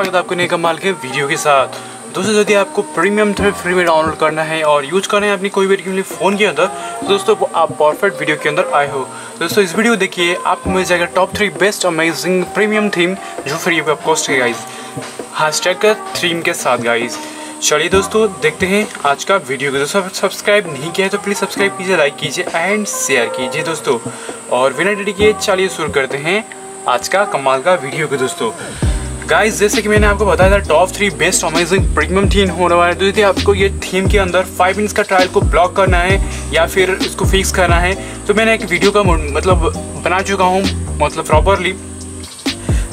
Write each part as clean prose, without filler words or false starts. स्वागत है आपको नए कमाल के वीडियो के साथ। दोस्तों यदि आपको प्रीमियम थ्रेड फ्री में डाउनलोड करना है और यूज करना है अपनी कोई भी अपने फ़ोन के अंदर, तो दोस्तों आप परफेक्ट वीडियो के अंदर आए हो। दोस्तों इस वीडियो देखिए, आपको मिल जाएगा top 3 best amazing premium theme जो फ्री में कॉस्ट है गाइज, हैशटैग थीम के साथ गाइज। चलिए दोस्तों देखते हैं आज का वीडियो। दोस्तों सब्सक्राइब नहीं किया है तो प्लीज़ सब्सक्राइब कीजिए, लाइक कीजिए एंड शेयर कीजिए दोस्तों, और बिना देरी किए चलिए शुरू करते हैं आज का कमाल का वीडियो के। दोस्तों गाइस जैसे कि मैंने आपको बताया था top 3 best amazing premium theme होने वाला है। तो यदि आपको ये थीम के अंदर 5 इंच का ट्रायल को ब्लॉक करना है या फिर इसको फिक्स करना है, तो मैंने एक वीडियो का मतलब बना चुका हूँ, मतलब प्रॉपरली,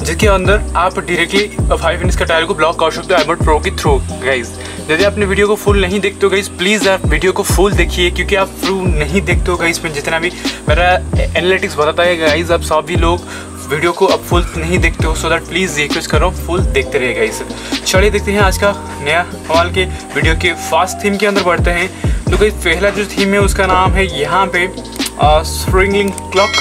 जिसके अंदर आप डायरेक्टली 5 इंच का ट्रायल को ब्लॉक कर सकते हो एडवर्ड प्रो के थ्रू गाइज। यदि आपने वीडियो को फुल नहीं देखते हो गाइज, प्लीज़ आप वीडियो को फुल देखिए, क्योंकि आप थ्रू नहीं देखते हो गाइज। में जितना भी मेरा एनालिटिक्स बताता है गाइज, आप सभी लोग वीडियो को अब फुल नहीं देखते हो, सो दैट प्लीज़ रिक्वेस्ट कर रहा हूँ फुल देखते रहिएगा इसे। चलिए देखते हैं आज का नया कमाल के वीडियो के फास्ट थीम के अंदर बढ़ते हैं। तो गाइस पहला जो थीम है उसका नाम है यहाँ पे स्प्रिंगलिंग क्लॉक,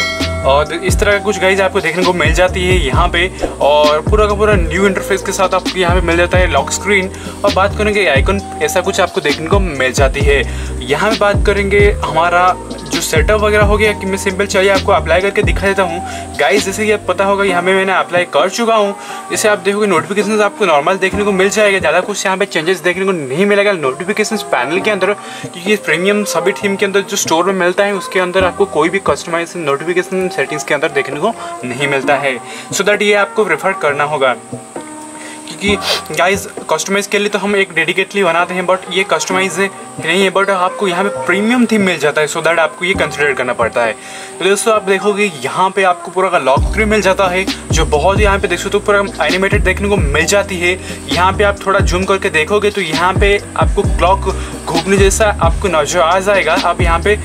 और इस तरह का कुछ गाइज आपको देखने को मिल जाती है यहाँ पे, और पूरा का पूरा न्यू इंटरफेस के साथ आपको यहाँ पे मिल जाता है लॉक स्क्रीन, और बात करेंगे आइकन ऐसा कुछ आपको देखने को मिल जाती है। यहाँ पे बात करेंगे हमारा जो सेटअप वगैरह हो गया कि मैं सिंपल चाहिए आपको अप्लाई करके दिखा देता हूँ गाइस। जैसे कि आप पता होगा यहाँ पे मैंने अप्लाई कर चुका हूँ। जैसे आप देखोगे नोटिफिकेशंस आपको नॉर्मल देखने को मिल जाएगा, ज़्यादा कुछ यहाँ पे चेंजेस देखने को नहीं मिलेगा नोटिफिकेशंस पैनल के अंदर, क्योंकि प्रीमियम सभी थीम के अंदर जो स्टोर में मिलता है उसके अंदर आपको कोई भी कस्टमाइज नोटिफिकेशन सेटिंग्स के अंदर देखने को नहीं मिलता है। सो दैट ये आपको प्रेफर करना होगा, क्योंकि गाइज कस्टमाइज़ के लिए तो हम एक डेडिकेटली बनाते हैं, बट ये कस्टमाइज नहीं है, बट आपको यहाँ पे प्रीमियम थीम मिल जाता है, सो दैट आपको ये कंसिडर करना पड़ता है। तो दोस्तों आप देखोगे यहाँ पे आपको पूरा का लॉक स्क्रीन मिल जाता है, जो बहुत यहाँ पे देख सकते हो पूरा एनिमेटेड देखने को मिल जाती है। यहाँ पे आप थोड़ा जूम करके देखोगे तो यहाँ पे आपको क्लॉक घूमने जैसा आपको नजर आ जाएगा। आप यहाँ पे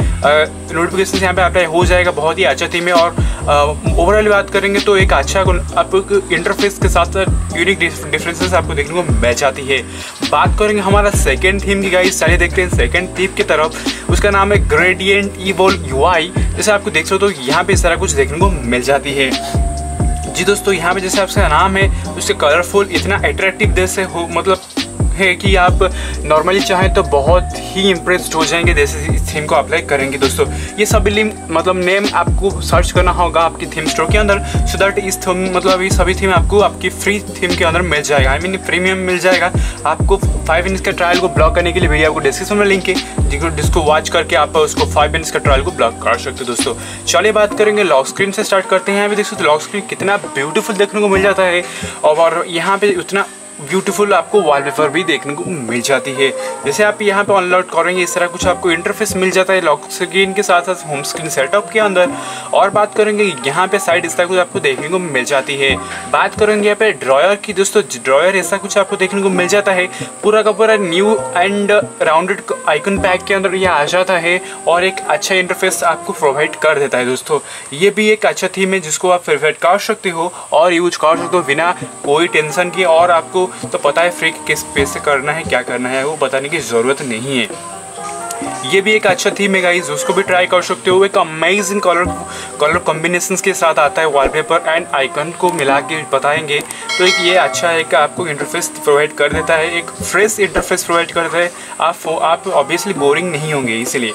नोटिफिकेशन यहाँ पे अप्लाई हो जाएगा, बहुत ही अच्छा थीम है। और ओवरऑल बात करेंगे तो एक अच्छा आपको इंटरफेस के साथ साथ यूनिक डिफरेंसेस आपको देखने को मिल जाती है। बात करेंगे हमारा सेकंड थीम की गाइस, सारे देखते हैं सेकंड थीम की तरफ, उसका नाम है ग्रेडियंट इवोल्व यूआई। जैसे आपको देख सकते हो तो यहाँ पे सारा कुछ देखने को मिल जाती है जी दोस्तों। यहाँ पे जैसे आपका नाम है उससे कलरफुल इतना अट्रैक्टिव जैसे हो मतलब है कि आप नॉर्मली चाहें तो बहुत ही इम्प्रेस्ड हो जाएंगे जैसे इस थीम को अप्लाई करेंगे। दोस्तों ये सभी मतलब नेम आपको सर्च करना होगा आपकी थीम स्टोर के अंदर, सो दैट इस थीम मतलब ये सभी थीम आपको आपकी फ्री थीम के अंदर मिल जाएगा, आई मीन प्रीमियम मिल जाएगा आपको। 5 इंच का ट्रायल को ब्लॉक करने के लिए वीडियो आपको डिस्क्रिप्शन में लिंक है, जिसको वॉच करके आप उसको 5 इंच का ट्रायल को ब्लॉक कर सकते हो। दोस्तों चलिए बात करेंगे लॉक स्क्रीन से स्टार्ट करते हैं। यहाँ पे देख सकते हो लॉक स्क्रीन कितना ब्यूटीफुल देखने को मिल जाता है, और यहाँ पे उतना ब्यूटीफुल आपको वॉलपेपर भी देखने को मिल जाती है। जैसे आप यहाँ पे अनलॉक करेंगे इस तरह कुछ आपको इंटरफेस मिल जाता है लॉक स्क्रीन के साथ साथ होम स्क्रीन सेटअप के अंदर। और बात करेंगे यहाँ पे साइड इस तरह कुछ आपको देखने को मिल जाती है। बात करेंगे यहाँ पे ड्रॉयर की। दोस्तों ड्रॉयर ऐसा कुछ आपको देखने को मिल जाता है, पूरा का पूरा new and rounded icon pack के अंदर यह आ जाता है, और एक अच्छा इंटरफेस आपको प्रोवाइड कर देता है। दोस्तों ये भी एक अच्छा थीम है जिसको आप प्रिफर कर सकते हो और यूज कर सकते हो बिना कोई टेंशन के, और आपको तो पता है फ्री किस पैसे करना है क्या करना है वो बताने की ज़रूरत नहीं है। ये भी एक अच्छा थीम है गाइज, उसको भी ट्राई कर सकते हो। एक अमेजिंग कलर कॉम्बिनेशंस के साथ आता है, वॉलपेपर एंड आइकन को मिला के बताएंगे तो एक ये अच्छा है कि आपको इंटरफेस प्रोवाइड कर देता है, एक फ्रेश इंटरफेस प्रोवाइड कर देता है। आप ऑब्वियसली बोरिंग नहीं होंगे इसलिए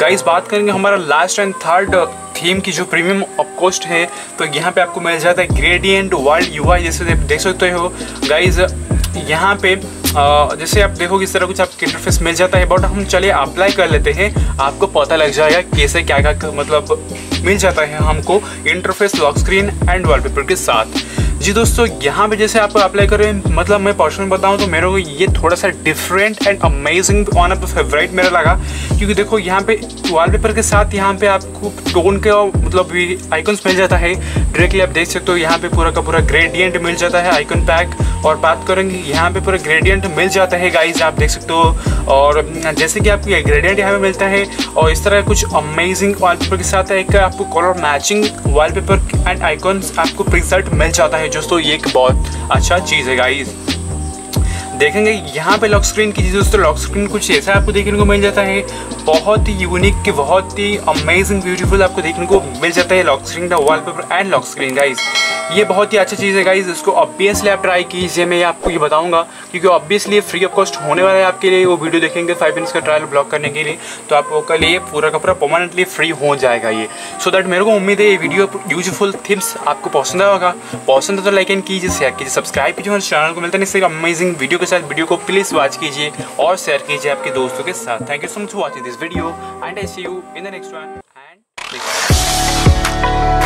गाइज। बात करेंगे हमारा लास्ट एंड थर्ड थीम की जो प्रीमियम ऑफ कॉस्ट है, तो यहाँ पे आपको मिल जाता है ग्रेडियंट वर्ल्ड यूआई। जैसे देख सकते हो गाइज यहाँ पे जैसे आप देखोगे इस तरह कुछ आपको इंटरफेस मिल जाता है, बट हम चलिए अप्लाई कर लेते हैं, आपको पता लग जाएगा कैसे क्या क्या मतलब मिल जाता है हमको interface lock screen and wallpaper के साथ जी। दोस्तों यहाँ पे जैसे आप अप्लाई करें, मतलब मैं पर्सनल बताऊँ तो मेरे को ये थोड़ा सा different and amazing one of the favourite मेरा लगा, क्योंकि देखो यहाँ पे वॉलपेपर के साथ यहाँ पे आपको टोन के मतलब आइकन्स मिल जाता है डायरेक्टली। आप देख सकते हो यहाँ पे पूरा का पूरा ग्रेडियंट मिल जाता है आइकन पैक, और बात करेंगे यहाँ पे पूरा ग्रेडियंट मिल जाता है गाइज, आप देख सकते हो। और जैसे कि आपको ग्रेडियंट यहाँ पे मिलता है, और इस तरह कुछ अमेजिंग वॉलपेपर के साथ एक आपको colour matching wallpaper and icons आपको प्रीसेट मिल जाता है। दोस्तों ये एक बहुत अच्छा चीज़ है गाइज। देखेंगे यहाँ पे लॉक स्क्रीन की चीज़। दोस्तों लॉक स्क्रीन कुछ ऐसा आपको देखने को मिल जाता है, बहुत ही यूनिक बहुत ही अमेजिंग ब्यूटीफुल आपको देखने को मिल जाता है लॉक स्क्रीन का wallpaper and lock screen guys. ये बहुत ही अच्छी चीज़ है गाइज, इसको ऑब्वियसली आप ट्राई कीजिए, मैं आपको ये बताऊंगा क्योंकि ऑब्वियसली फ्री ऑफ कॉस्ट होने वाला है आपके लिए। वो वीडियो देखेंगे 5 मिनट्स का ट्रायल ब्लॉक करने के लिए, तो आप लोगों के लिए पूरा का पूरा परमानेंटली फ्री हो जाएगा ये। सो दैट मेरे को उम्मीद है ये वीडियो यूजफुल टिप्स आपको पसंद आएगा, पसंद है तो लाइक एंड कीजिए, शेयर कीजिए, सब्सक्राइब कीजिए मेरे चैनल को। मिलता है इससे अमेजिंग वीडियो के साथ, वीडियो को प्लीज़ वॉच कीजिए और शेयर कीजिए आपके दोस्तों के साथ। Thank you so much for watching this video and I see you in the next one and